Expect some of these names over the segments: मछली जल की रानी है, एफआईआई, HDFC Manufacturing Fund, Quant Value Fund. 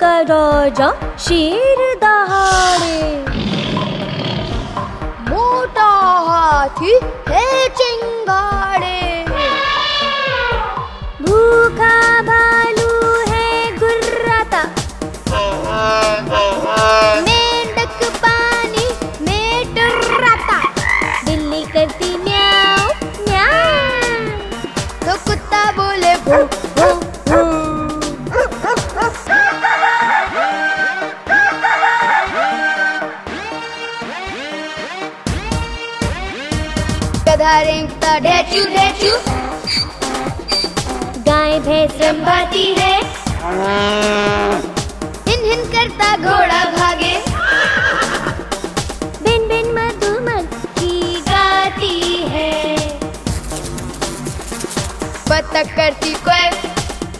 का राजा शेर दहाड़े, मोटा हाथी है चिंगाड़े, भूखा भालू है गुर्राता, मेंढक पानी में टर्राता, बिल्ली करती म्याऊ म्याऊ, तो कुत्ता बोले भू भू भू। गधा रेंगता ढेचू ढेचू, गाय भैंस रंभाती है, हिन हिन करता घोड़ा भागे, बिन बिन मधुमक्खी गाती है, बतख करती क्वैक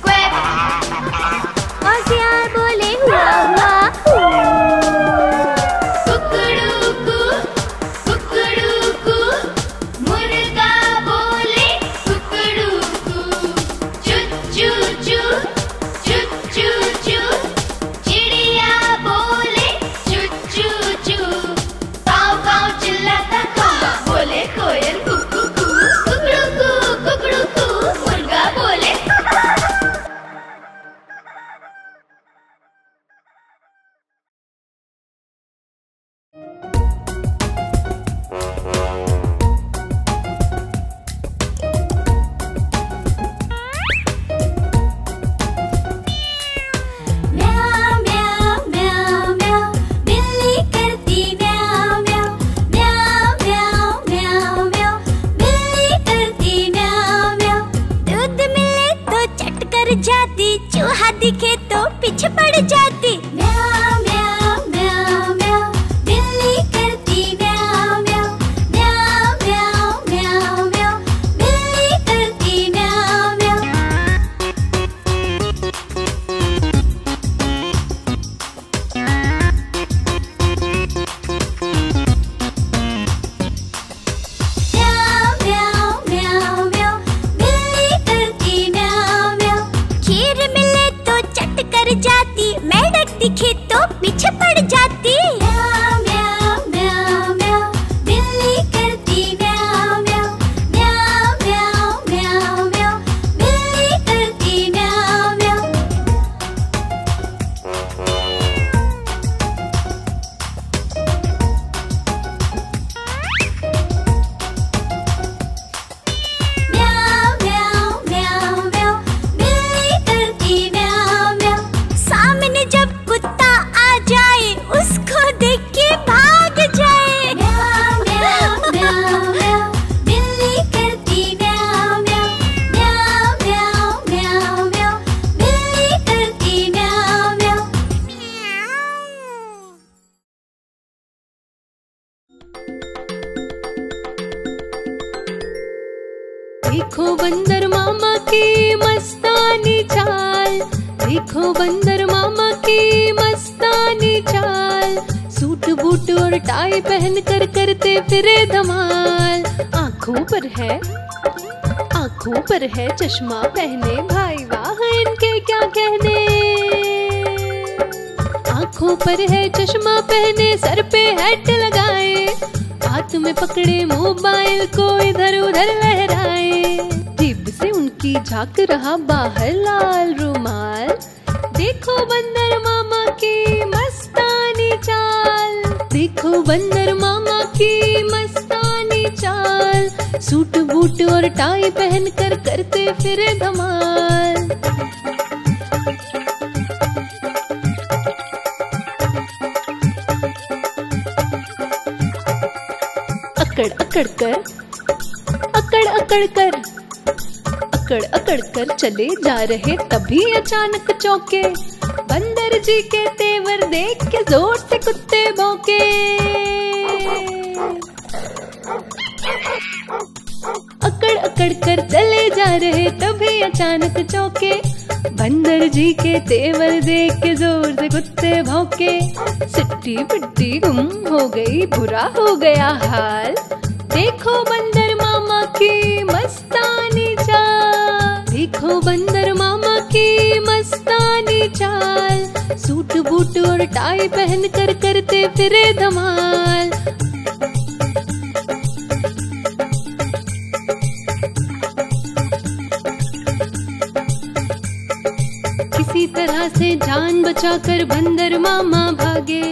क्वैक, और सियार बोले हुआ हुआ हुआ। चश्मा पहने भाई वाह इनके क्या कहने, आंखों पर है चश्मा पहने, सर पे हैट लगाए, हाथ में पकड़े मोबाइल को इधर उधर लहराए, जीभ से उनकी झांक रहा बाहर लाल रुमाल, देखो बंदर मामा की मस्तानी चाल, देखो बंदर मामा की मस्तानी चाल, सूट बूट और टाई पहन कर करते फिरे धमाल। अकड़ अकड़ कर चले जा रहे, तभी अचानक चौके बंदर जी के तेवर देख के जोर से कुत्ते भौंके। अकड़ कर चले जा रहे, तभी अचानक चौके बंदर जी के तेवर देख के जोर से कुत्ते भौंके। सिट्टी पिट्टी गुम हो गई, बुरा हो गया हाल, देखो बंदर मामा की मस्तानी चाल, देखो बंदर मामा की मस्तानी चाल, और टाई पहन कर करते फिरे धमाल। किसी तरह से जान बचाकर बंदर मामा भागे,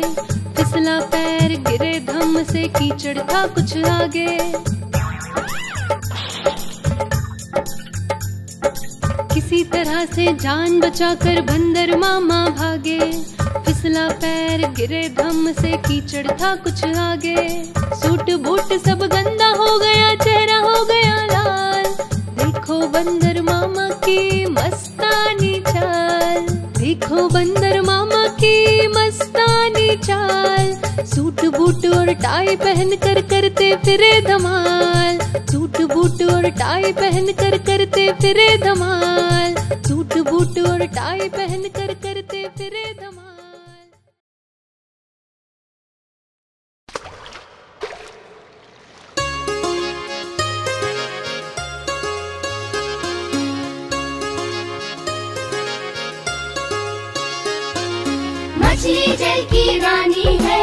फिसला पैर गिरे धम से, कीचड़ था कुछ आगे। किसी तरह से जान बचाकर बंदर मामा भागे, फिसला पैर गिरे धम से, कीचड़ था कुछ आगे। सूट बूट सब गंदा हो गया, चेहरा हो गया लाल, देखो बंदर मामा की मस्तानी चाल। देखो बंदर मामा की मस्तानी चाल, सूट बूट और टाई पहन कर करते फिरे धमाल। सूट बूट और टाई पहन कर करते फिरे धमाल। सूट बूट और टाई पहन कर करते फिरे धमाल। मछली जल की रानी है,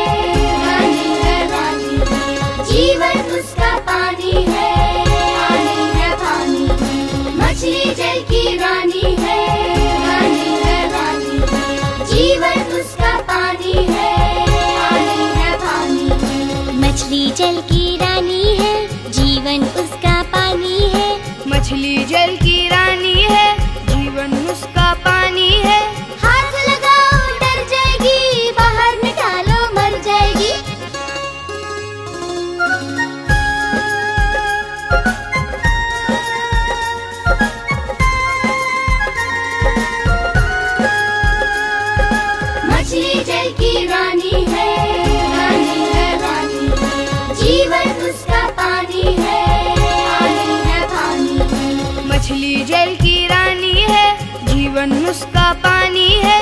रानी है, रानी है, जीवन उसका पानी है, पानी है, पानी है। मछली जल की रानी है, रानी है, रानी है, जीवन उसका पानी है, पानी है, पानी है। मछली जल की रानी है, जीवन उसका पानी है। मछली जल की रानी है, जीवन उसका पानी है। मछली जल की रानी है, जीवन उसका पानी है।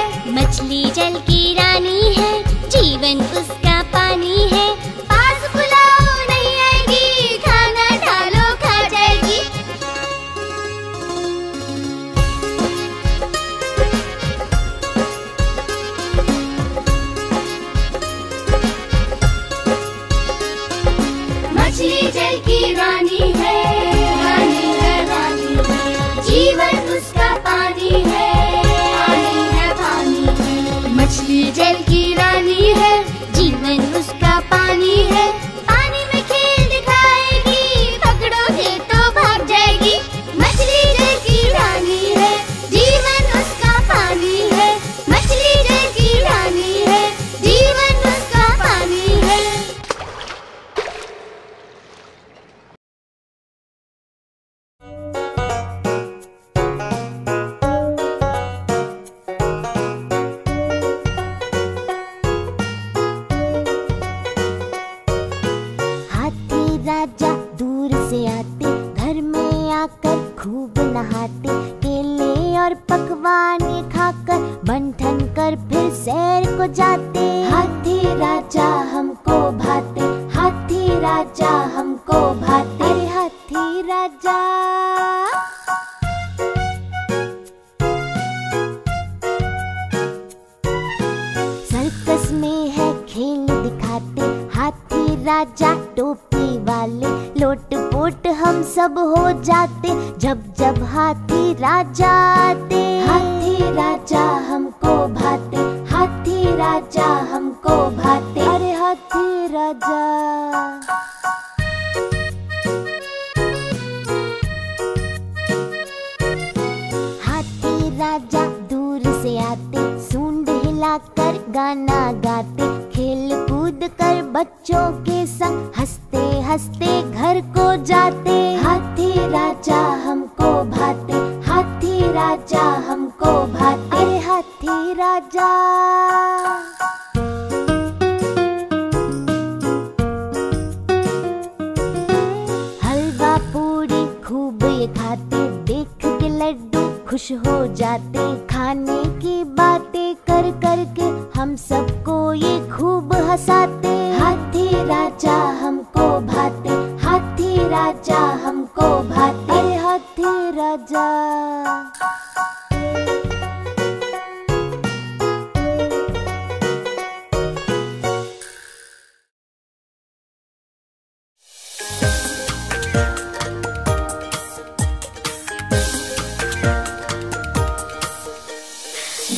मछली जल की रानी है, जीवन उसका पानी है। मछली जल की रानी है, जीवन उसका पानी है। पानी में खेल दिखाएगी, पकड़ोगे तो भाग जाएगी। मछली जल की रानी है, जीवन उसका पानी है। मछली जल की रानी है, जीवन उसका पानी है।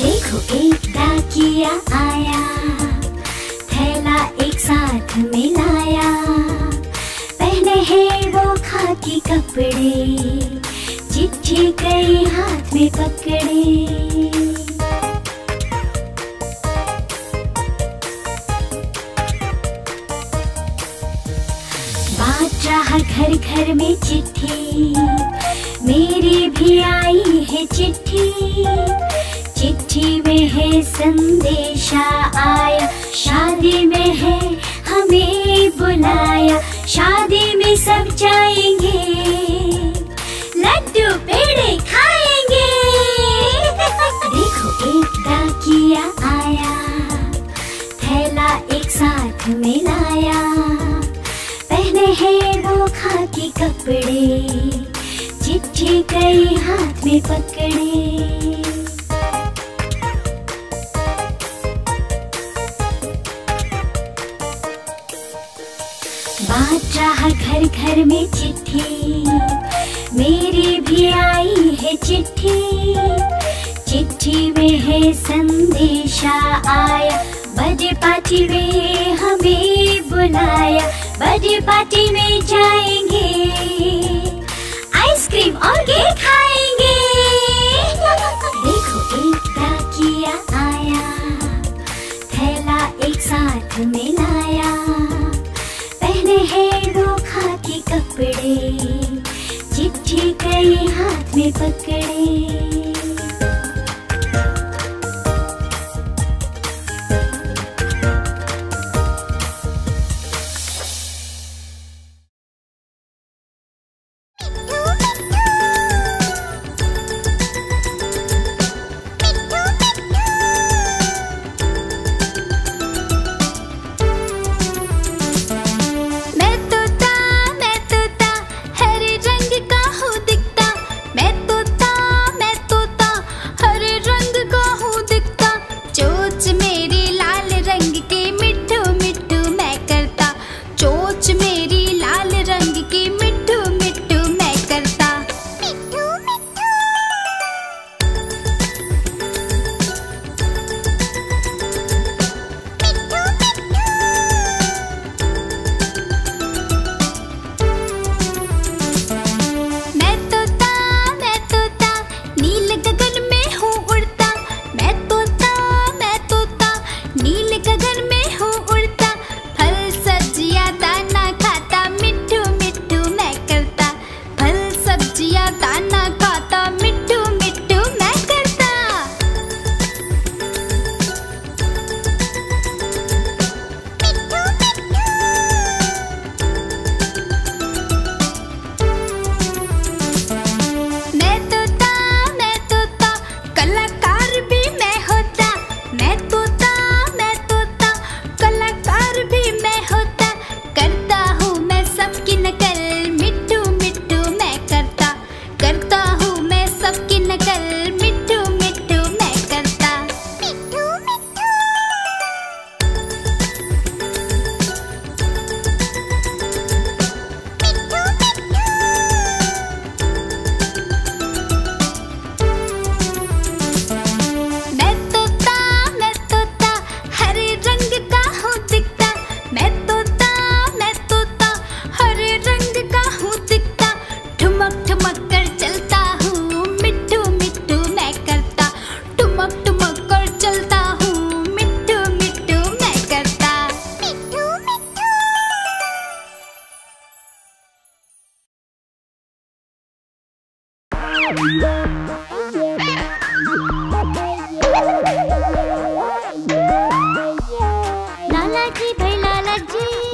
देखो एक डाकिया आया, थैला एक साथ में लाया। पहने हैं वो खाकी कपड़े, चिट्ठी कई हाथ में पकड़े। बाँट रहा घर घर में चिट्ठी, मेरी भी आई है चिट्ठी। चिट्ठी में है संदेशा आया, शादी में है हमें बुलाया। शादी में सब जाएंगे, लड्डू पेड़े खाएंगे। देखो एक डाकिया आया, थैला एक साथ में लाया। है वो खाकी कपड़े, चिट्ठी कई हाथ में पकड़े। बाँट रहा घर घर में चिट्ठी, मेरी भी आई है चिट्ठी। चिट्ठी में है संदेशा आया, बर्थडे पार्टी में हमें बुलाया। बर्थडे पार्टी में जाएंगे, आइसक्रीम और केक खाएंगे। देखो एक डाकिया आया, थैला एक साथ में लाया। पहने हैं वो खाकी कपड़े, चिट्ठी कई हाथ में पकड़े।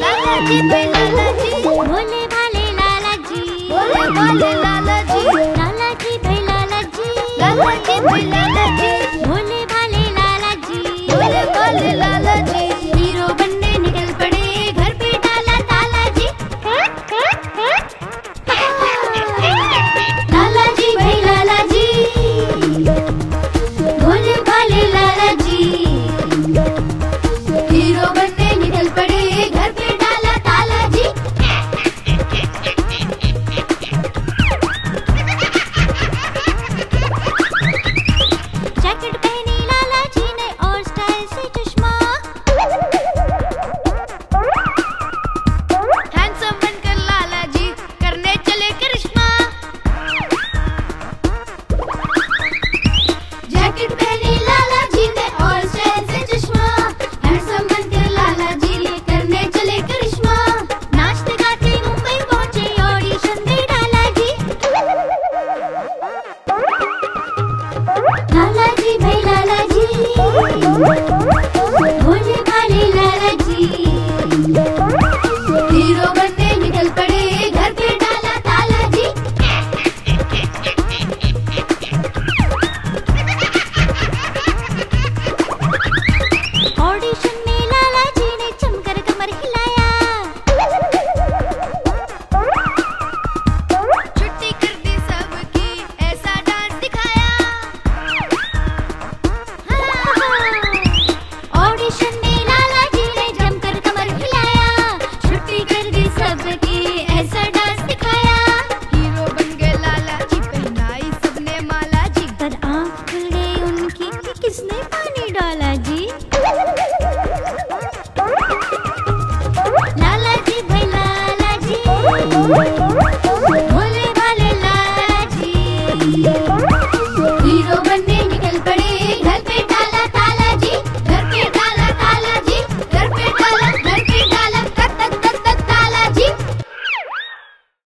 लाला जी भाई लाला जी।